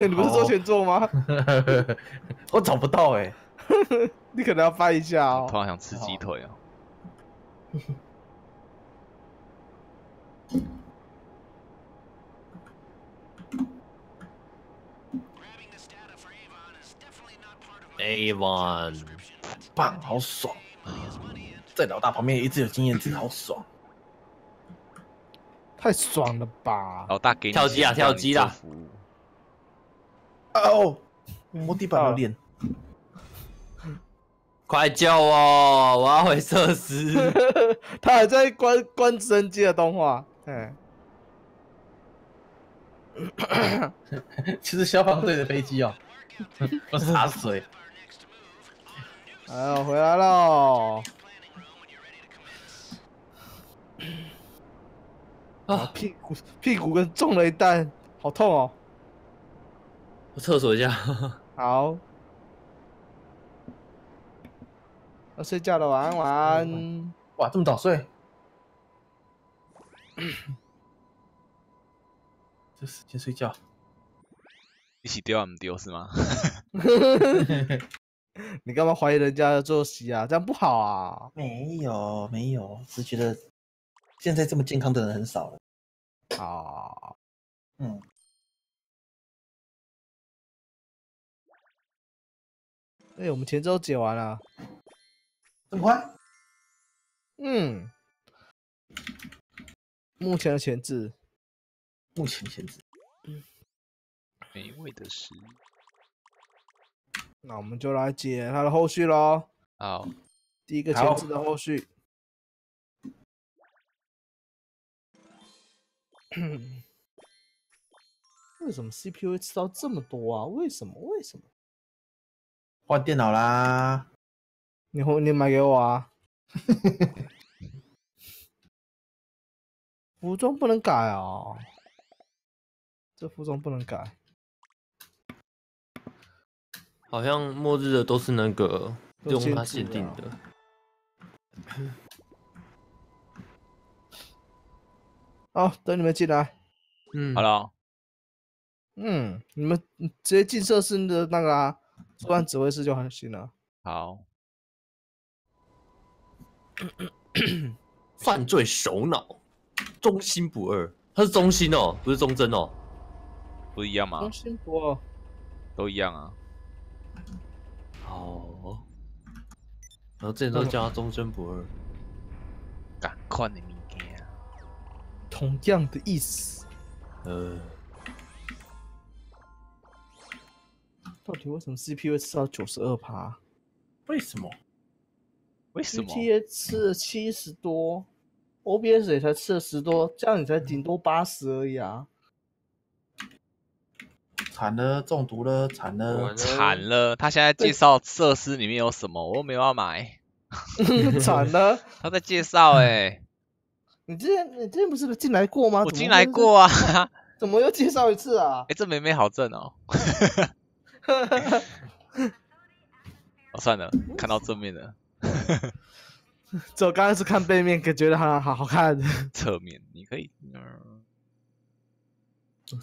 你不是周全做吗？我找不到哎、欸，你可能要翻一下哦。突然想吃鸡腿哦。Avon， 棒，好爽！在老大旁边一直有经验值，好爽！太爽了吧！老大给你跳机啊，跳机啦！ 哦，摸地板有脸，快救我！我要回设施。他还在关直升机的动画。哎，其实消防队的飞机哦，不是洒水。哎呦，回来喽！啊，屁股跟中了一弹，好痛哦！ 我厕所一下，好，要睡觉了，晚安，晚安。哇，这么早睡，这时间睡觉，一起丢啊？不丢是吗？你干嘛怀疑人家的作息啊？这样不好啊！没有，没有，只觉得现在这么健康的人很少了。好，嗯。 哎、欸，我们前周解完了，这么快？嗯，目前的前置，目前前置，美味的食物。那我们就来解它的后续咯。好，第一个前置的后续。为什么 CPU 会吃到这么多啊？为什么？为什么？ 换电脑啦！你买给我啊！服装不能改哦，这服装不能改。好像末日的都是那个用它限定的。好，等你们进来。嗯，好了。嗯，你们直接进设施的那个啊。 做完指挥室就很行了。好，犯罪首脑，忠心不二。他是忠心哦，不是忠贞哦，不一样吗？忠心不二，都一样啊。哦，然后之前都叫他忠贞不二。赶快的物件，同样的意思。到底为什么 CPU 会吃到92%？为什么？为什么 ？GTA 吃了70多 ，OBS 也才吃了10多，这样你才顶多80而已啊！惨了，中毒了，惨了，惨了！他现在介绍设施里面有什么，我又没有要买。惨了，他在介绍哎。你之前不是进来过吗？我进来过啊，怎么又介绍一次啊？哎，这妹妹好正哦。哦，算了，看到正面了。我刚才是看背面，觉得好看。侧面你可以，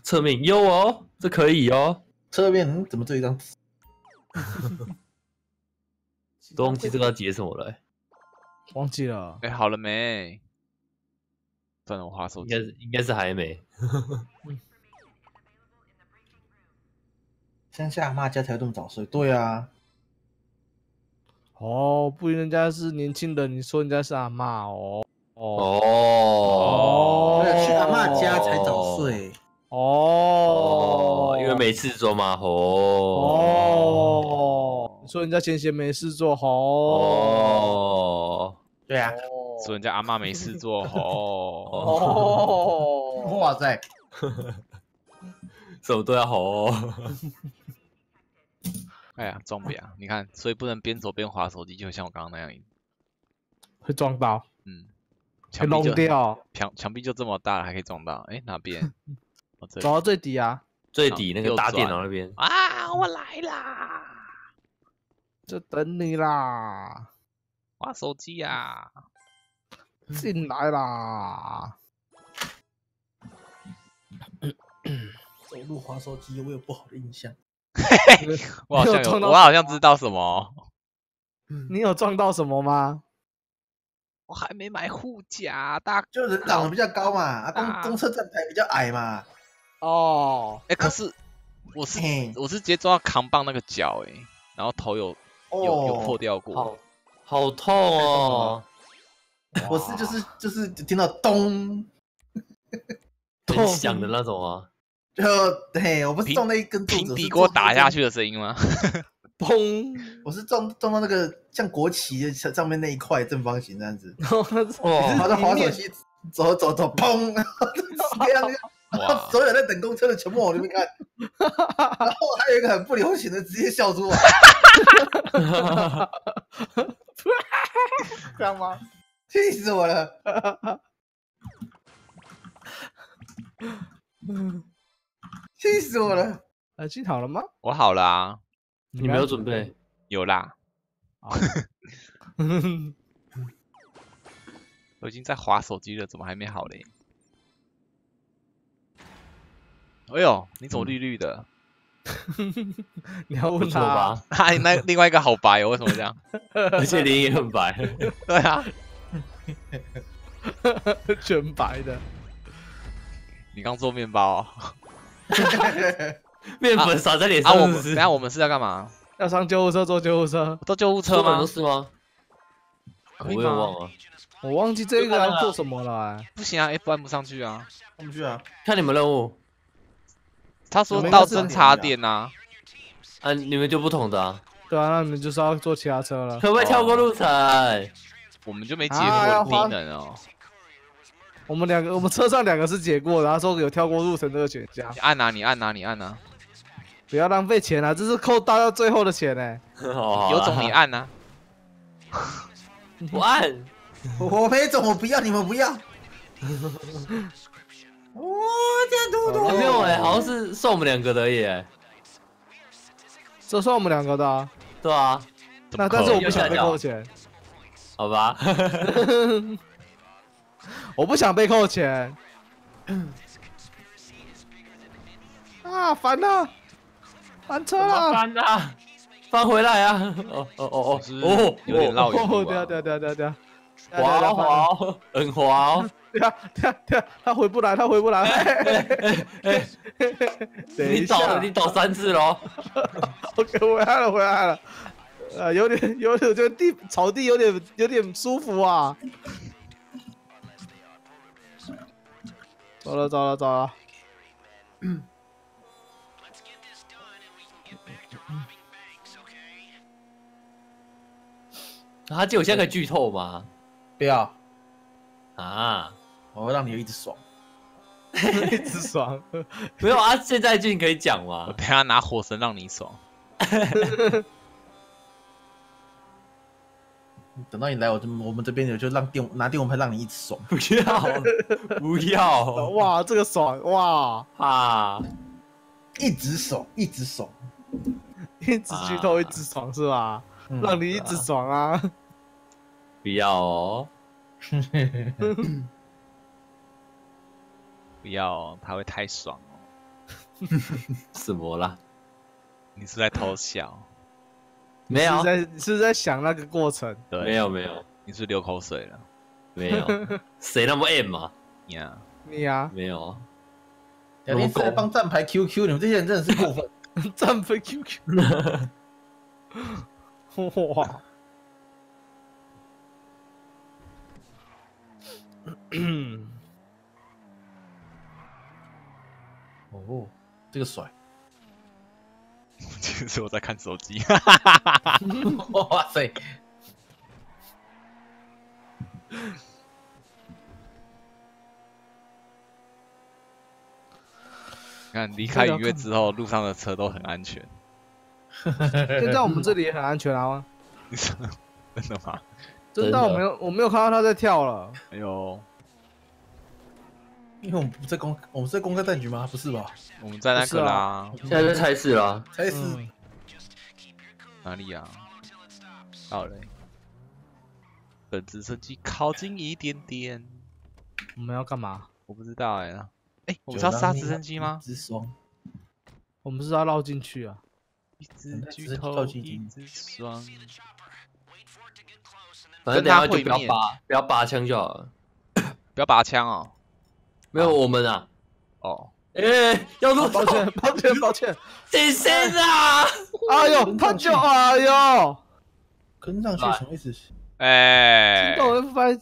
侧面有哦，这可以哦。侧面怎么这一张？都忘记这个要解什么了、欸，忘记了。哎、欸，好了没？算了，我滑手机。应该是还没。乡下骂家才会这么早睡，对啊。哦，不然人家是年轻人，你说人家是阿嬷哦。哦。去阿嬷家才早睡。哦。因为没事做嘛，吼。哦。你说人家闲闲没事做，吼。哦。对啊。说人家阿嬷没事做，吼。哦。哇塞。 什么都要吼、哦！哎呀，装逼啊！你看，所以不能边走边滑手机，就像我刚刚那样，会撞到。嗯，会弄掉。墙壁就这么大了，还可以撞到？哎、欸，哪边？哦、走到最底啊！最底那个大电脑那边。啊，我来啦！就等你啦！滑手机呀、啊！进来啦！走路滑手机，我有不好的印象。我好像知道什么。你有撞到什么吗？我还没买护甲，就人长得比较高嘛，公车站台比较矮嘛。哦，哎，可是我是直接撞到扛棒那个脚，哎，然后头有破掉过，好痛哦。我是就是听到咚，很响的那种啊。就嘿，我不是撞那一根柱子，平底锅打下去的声音吗？砰！我是撞到那个像国旗上面那一块正方形这样子，然后在滑手机，走，砰！这样子，然后所有在等公车的全部往那边看，然后还有一个很不流行的直接笑出来，这样吗？气死我了！气死我了！进好了吗？我好了啊。你没有准备？有啦，我已经在滑手机了，怎么还没好嘞？哎呦，你怎么绿绿的？你要问他吧？哎，那另外一个好白哦，为什么这样？而且脸也很白。对啊，全白的。你刚做面包哦？面粉撒在脸上是不是？等下我们是要干嘛？要上救护车，坐救护车，坐救护车吗？不是吗？我也忘了，我忘记这个要做什么了。不行啊，不按不上去啊，上不去啊。看你们任务，他说到侦察点啊，啊，你们就不同的啊。对啊，那你们就是要坐其他车了。可不可以跳过路程？我们就没解过技能哦。我们车上两个是解过，然后说有跳过路程这个选项。你按啊！不要浪费钱啊！这是扣搭到最后的钱哎、欸。有种你按啊！我按，我没种，我不要，你们不要。哇，这样多没有哎，好像是算我们两个的耶、欸。这算我们两个的、啊。对啊。那但是我不想被扣钱。好吧。我不想被扣钱。啊，烦了，翻车了，翻啊，翻回来啊！哦，有点绕远了。对啊，滑，很滑。对啊，他回不来。你倒3次喽。OK， 回来了。有点，这地草地有点舒服啊。走了。他就有现在可以剧透吗？不要啊！我会让你一直爽，一直爽。没有啊，现在剧可以讲吗？我陪他拿火神让你爽。等到你来，我们这边就拿电蚊拍让你一直爽。不要！哇，这个爽哇啊！一直爽，一直剧透，一直爽是吧？让你一直爽啊！不要哦！不要、哦，他会太爽哦！什么啦？你是在偷笑？没有，是在想那个过程。对，没有，你是流口水了。没有，谁那么 M 啊？你啊？没有。两天是在帮站牌 QQ， 你们这些人真的是过分。站牌 QQ。哇！哦，这个甩。其实我在看手机，哇塞！看离开愉悦之后，路上的车都很安全。现在我们这里也很安全啊！真的吗？真的，我没有看到他在跳了。哎呦！因为我们在公开战局吗？不是吧？我们在那个啦，现在在菜市啦，菜市哪里啊？好嘞，本直升机靠近一点点。我们要干嘛？我不知道哎。哎，我们是要杀直升机吗？直爽。我们是要绕进去啊！一只巨头，一只双。反正等下就不要拔枪就好了。不要拔枪哦！没有我们啊！哦，哎，要录抱歉，谁先啊？哎呦，他就哎呦，跟上去什么意思？哎，抖 F5，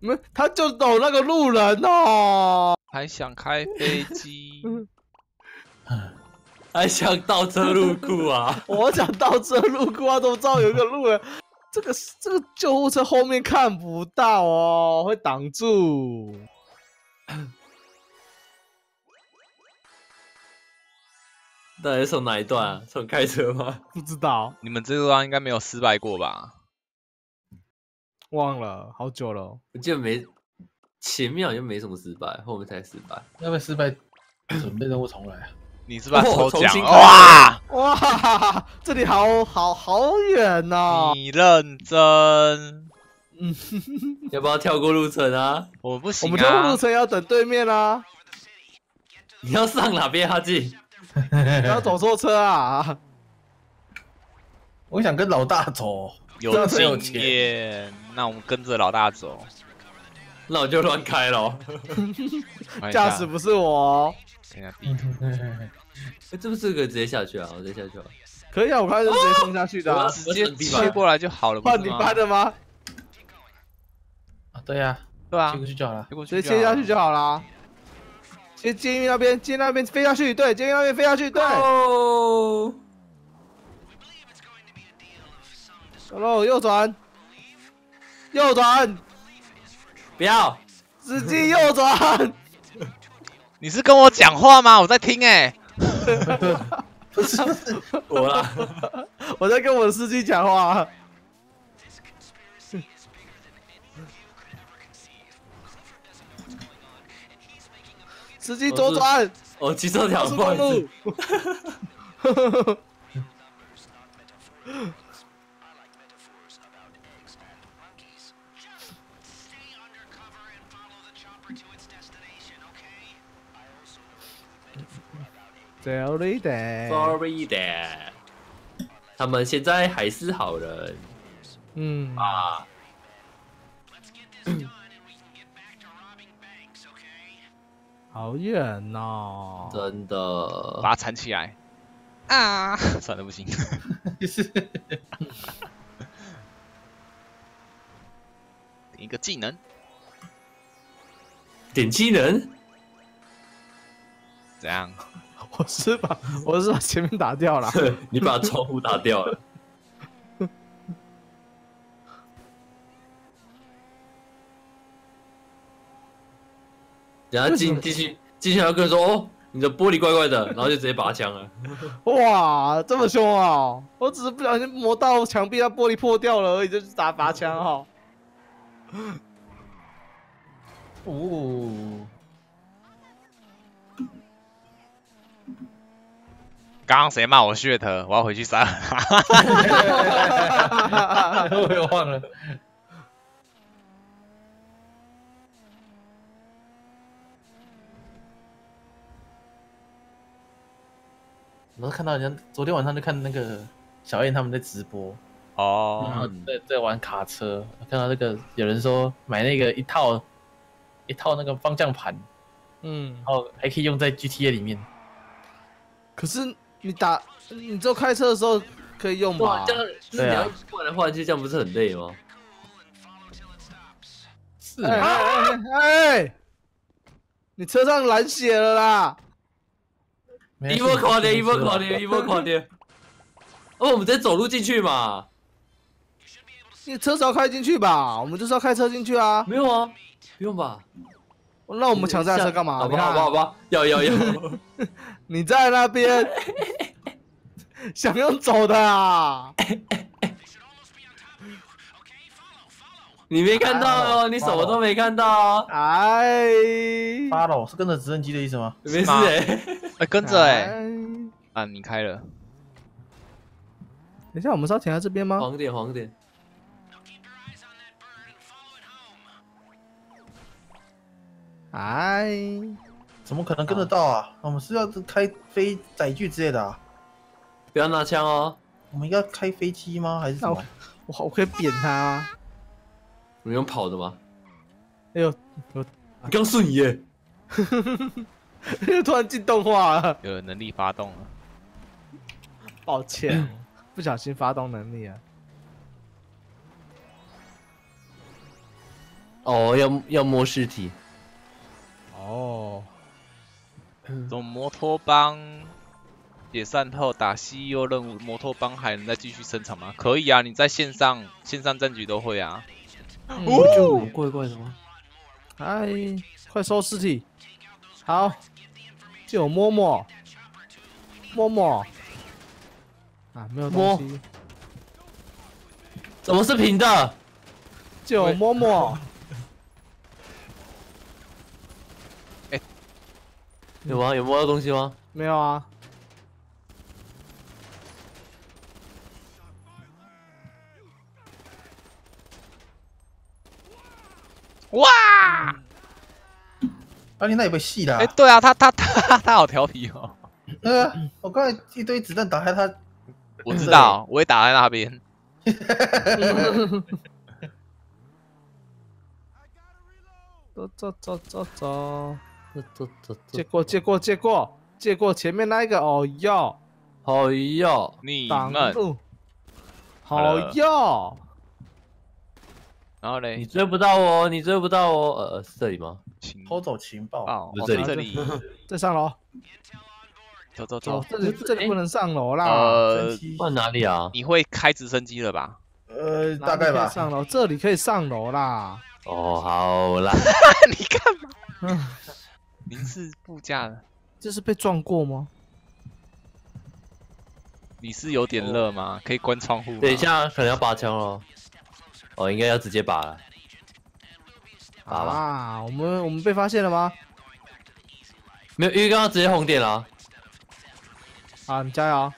没，他就抖那个路人哦，还想开飞机。 还想倒车入库啊！我想倒车入库啊，都知道有一个路人，这个救护车后面看不到哦，会挡住。到底是从哪一段啊？从开车吗？不知道。你们这段应该没有失败过吧？忘了，好久了。我记得没，前面好像没什么失败，后面才失败。要不要失败？准备任务重来啊！ 你是不是抽奖？哇哇，这里好远哦！你认真，嗯，要不要跳过路程啊？我不行啊，我们跳过路程要等对面啊。你要上哪边，哈记？你要走错车啊！我想跟老大走，有经验，那我们跟着老大走。那我就乱开咯。驾驶不是我。 看下地图，这不是可以直接下去啊？我直接下去啊？可以啊，我刚才就直接冲下去的，直接切过来就好了。换你搬的吗？啊，对呀，对吧？切过去就好了，直接切下去就好了。监狱那边，监狱那边飞下去，对，监狱那边飞下去，对。哦。走喽，右转，右转，不要，直接右转。 你是跟我讲话吗？我在听哎、欸，不是我啦，我在跟我的司机讲话、啊。司机左转，我骑这条公路。Sorry there，Sorry there， 他们现在还是好人。嗯啊，好远哦，真的，把它缠起来啊！算了，不行。点一个技能，点技能，怎样？ 我是把前面打掉了，你把窗户打掉了。然后进去要跟人说哦，你的玻璃怪怪的，然后就直接拔枪了。哇，这么凶哦！我只是不小心磨到墙壁，让玻璃破掉了而已，就是拔枪哦。哦。 刚刚谁骂我血特？我要回去删。我也忘了。我看到人家昨天晚上就看那个小燕他们在直播哦， 然后在玩卡车，看到那个有人说买那个一套那个方向盘，嗯，然后还可以用在 GTA 里面。可是。 你只有开车的时候可以用吧？这样你要换来换去，这样不是很累吗？是。哎！你车上蓝血了啦！一波狂点！哦，我们直接走路进去嘛。你车是要开进去吧？我们就是要开车进去啊。没有啊，不用吧？ 那我们抢这台车干嘛？好吧，要！你在那边想用走的啊？你没看到哦，你什么都没看到哦。哎 ，follow 是跟着直升机的意思吗？没事哎，跟着哎。啊，你开了。等一下，我们是要停在这边吗？黄点。 哎，怎么可能跟得到啊？我们是要开飞载具之类的啊！不要拿枪哦！我们要开飞机吗？还是什么？我可以扁他啊！你们用跑的吗？哎呦，我刚瞬移耶！突然进动画了，有能力发动了。抱歉，不小心发动能力啊。哦，要摸尸体。哦。 从摩托帮解散后打 CEO 任务，摩托帮还能再继续生产吗？可以啊，你在线上战局都会啊。就怪怪的吗？哎，快收尸体！好，就有摸摸啊，没有东西。怎么是平的？就有摸摸。有吗？有摸到东西吗？没有啊。哇！阿林那有被戏的、啊。哎、欸，对啊，他好调皮哦。我刚才一堆子弹打在他。我知道，我也打在那边。走。 借过前面那一个哦哟，好哟，你们，好哟，然后嘞，你追不到我，是这里吗？偷走情报，不是这里，再上楼，走，这里不能上楼啦，换哪里啊？你会开直升机了吧？大概吧，上楼，这里可以上楼啦。哦，好啦，你干嘛？ 您是副驾的，这是被撞过吗？你是有点热吗？可以关窗户。等一下，可能要拔枪咯。哦，应该要直接拔了。拔吧。啊，我们被发现了吗？没有，因为刚刚直接红点了。啊，你加油！